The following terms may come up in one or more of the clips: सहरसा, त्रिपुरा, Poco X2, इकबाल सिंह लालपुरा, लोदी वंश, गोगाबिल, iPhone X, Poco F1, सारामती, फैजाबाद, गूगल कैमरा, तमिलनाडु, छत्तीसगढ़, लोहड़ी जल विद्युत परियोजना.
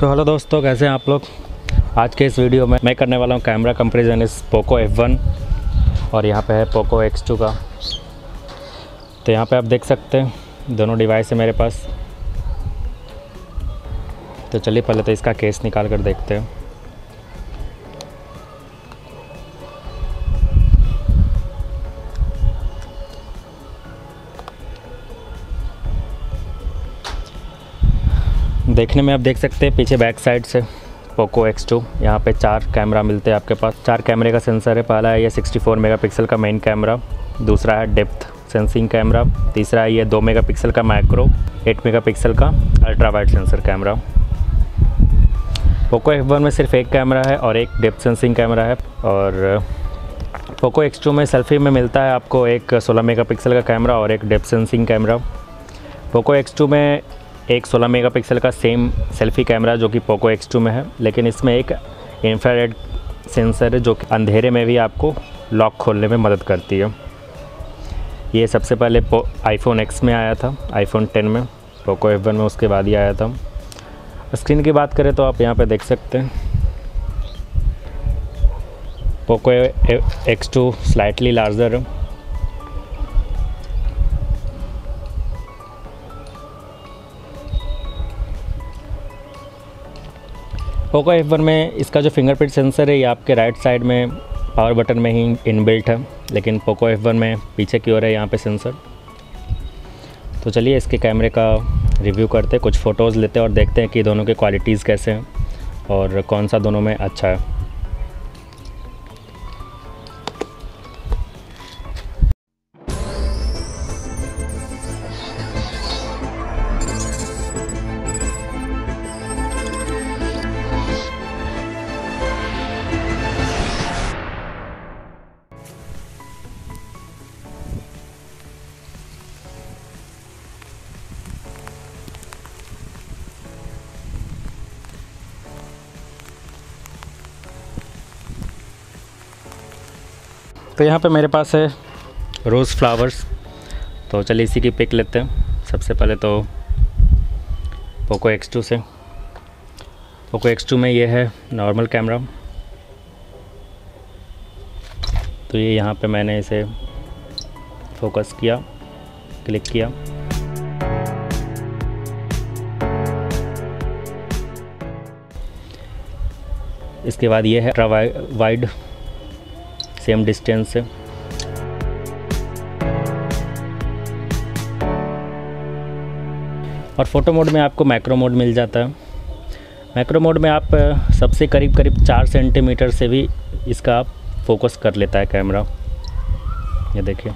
तो हेलो दोस्तों, कैसे हैं आप लोग। आज के इस वीडियो में मैं करने वाला हूं कैमरा कंपैरिजन इस पोको F1 और यहाँ पे है पोको X2 का। तो यहाँ पे आप देख सकते हैं दोनों डिवाइस है मेरे पास। तो चलिए पहले तो इसका केस निकाल कर देखते हैं। देखने में आप देख सकते हैं पीछे बैक साइड से पोको X2 यहाँ पे 4 कैमरा मिलते हैं आपके पास। 4 कैमरे का सेंसर है। पहला है ये 64 मेगापिक्सल का मेन कैमरा, दूसरा है डेप्थ सेंसिंग कैमरा, तीसरा है ये 2 मेगापिक्सल का माइक्रो, 8 मेगापिक्सल का ultra wide sensor camera. Poco F1 में सिर्फ एक कैमरा है और एक डेप्थ सेंसिंग कैमरा है। और पोको X2 में सेल्फी में मिलता है आपको एक 16 मेगापिक्सल का कैमरा और एक depth sensing camera. Poco X2 में एक 16 मेगापिक्सल का सेम सेल्फ़ी कैमरा जो कि पोको X2 में है, लेकिन इसमें एक इंफ्रारेड सेंसर है जो कि अंधेरे में भी आपको लॉक खोलने में मदद करती है। ये सबसे पहले iPhone X में आया था, iPhone 10 में, पोको F1 में उसके बाद ही आया था। स्क्रीन की बात करें तो आप यहाँ पे देख सकते हैं पोको X2 स्लाइटली लार्जर है। पोको F1 में इसका जो फिंगरप्रिंट सेंसर है ये आपके राइट साइड में पावर बटन में ही इनबिल्ट है, लेकिन पोको F1 में पीछे की ओर है यहाँ पे सेंसर। तो चलिए इसके कैमरे का रिव्यू करते हैं, कुछ फ़ोटोज़ लेते हैं और देखते हैं कि दोनों के क्वालिटीज़ कैसे हैं और कौन सा दोनों में अच्छा है। तो यहाँ पे मेरे पास है रोज़ फ्लावर्स, तो चलिए इसी की पिक लेते हैं। सबसे पहले तो पोको X2 से। पोको X2 में ये है नॉर्मल कैमरा, तो ये यहाँ पे मैंने इसे फोकस किया, क्लिक किया। इसके बाद ये है अल्ट्रा वाइड, सेम डिस्टेंस से। और फोटो मोड में आपको मैक्रो मोड मिल जाता है। मैक्रो मोड में आप सबसे करीब 4 सेंटीमीटर से भी इसका आप फोकस कर लेता है कैमरा। ये देखिए,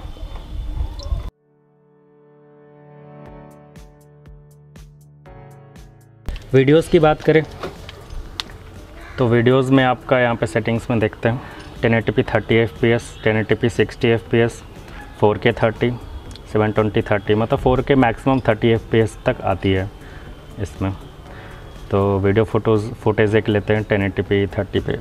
वीडियोस की बात करें तो वीडियोस में आपका यहाँ पे सेटिंग्स में देखते हैं 1080p 30 fps, 1080p 60 fps, 4K 30, 720 30, मतलब 4K मैक्सिमम 30 fps तक आती है इसमें। तो वीडियो फोटेज एक लेते हैं 1080p 30 पे।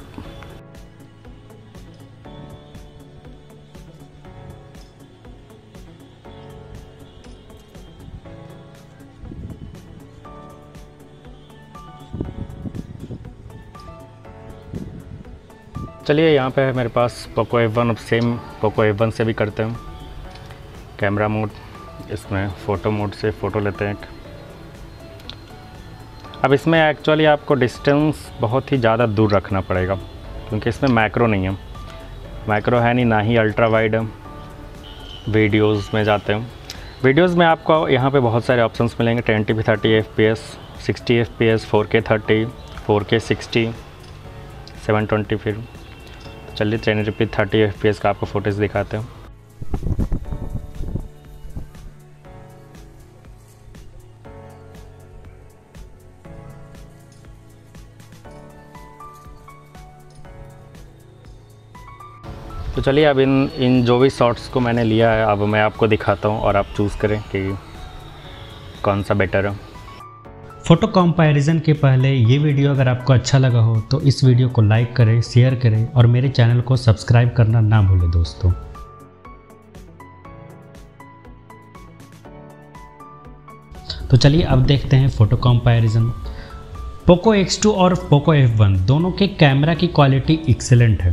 चलिए यहाँ पे है मेरे पास पोको F1। अब सेम पोको F1 से भी करते हैं कैमरा मोड, इसमें फ़ोटो मोड से फ़ोटो लेते हैं। अब इसमें एक्चुअली आपको डिस्टेंस बहुत ही ज़्यादा दूर रखना पड़ेगा क्योंकि इसमें मैक्रो नहीं है, मैक्रो है नहीं, ना ही अल्ट्रा वाइड है। वीडियोस में जाते हैं, वीडियोस में आपको यहाँ पे बहुत सारे ऑप्शंस मिलेंगे 1080p 30 fps, 60 fps, 4K 30, 4K 60, 720। फिर चलिए 1080p 30 fps का आपको फुटेज दिखाते हैं। तो चलिए अब इन जो भी शॉट्स को मैंने लिया है अब मैं आपको दिखाता हूं और आप चूज़ करें कि कौन सा बेटर है। फ़ोटो कंपैरिजन के पहले ये वीडियो अगर आपको अच्छा लगा हो तो इस वीडियो को लाइक करें, शेयर करें और मेरे चैनल को सब्सक्राइब करना ना भूलें दोस्तों। तो चलिए अब देखते हैं फ़ोटो कंपैरिजन। पोको X2 और पोको F1 दोनों के कैमरा की क्वालिटी एक्सेलेंट है।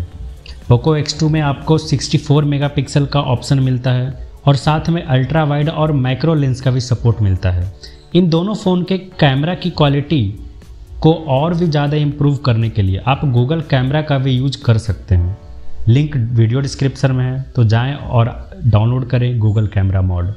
पोको X2 में आपको 64 मेगापिक्सल का ऑप्शन मिलता है और साथ में अल्ट्रा वाइड और माइक्रो लेंस का भी सपोर्ट मिलता है। इन दोनों फ़ोन के कैमरा की क्वालिटी को और भी ज़्यादा इम्प्रूव करने के लिए आप गूगल कैमरा का भी यूज कर सकते हैं। लिंक वीडियो डिस्क्रिप्शन में है, तो जाएं और डाउनलोड करें गूगल कैमरा मोड।